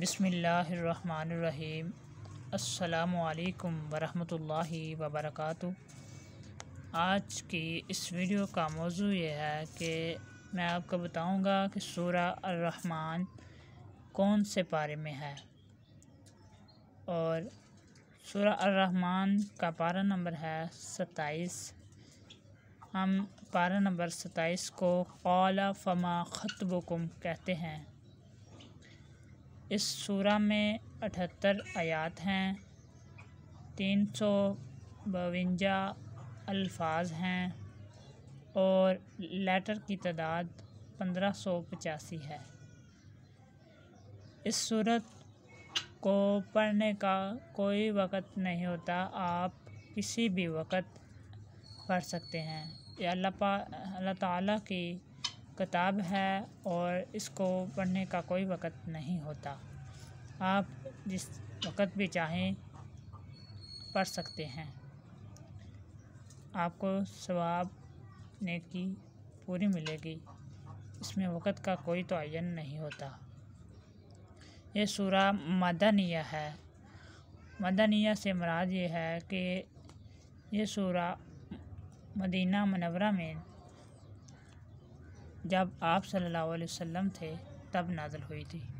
बिस्मिल्लाहिर्रहमानिर्रहीम। अस्सलामुअलैकुम वरहमतुल्लाहि वबरकातुह। आज की इस वीडियो का मौजू ये है कि मैं आपको बताऊंगा कि सूरह अर रहमान कौन से पारे में है। और सूरह अर रहमान का पारा नंबर है 27। हम पारा नंबर 27 को आला फमा खतबकुम कहते हैं। इस सूरा में 78 आयात हैं, 352 अल्फाज हैं और लेटर की तादाद 1585 है। इस सूरत को पढ़ने का कोई वक़्त नहीं होता, आप किसी भी वक़्त पढ़ सकते हैं। ये अल्लाह ताला की किताब है और इसको पढ़ने का कोई वक़्त नहीं होता, आप जिस वक़्त भी चाहें पढ़ सकते हैं। आपको सवाब नेकी पूरी मिलेगी, इसमें वक़्त का कोई तयन नहीं होता। ये सूरा मदनिया है। मदनिया से मुराद ये है कि ये सूरा मदीना मनवरा में जब आप सल्लल्लाहु अलैहि वसल्लम थे तब नाज़िल हुई थी।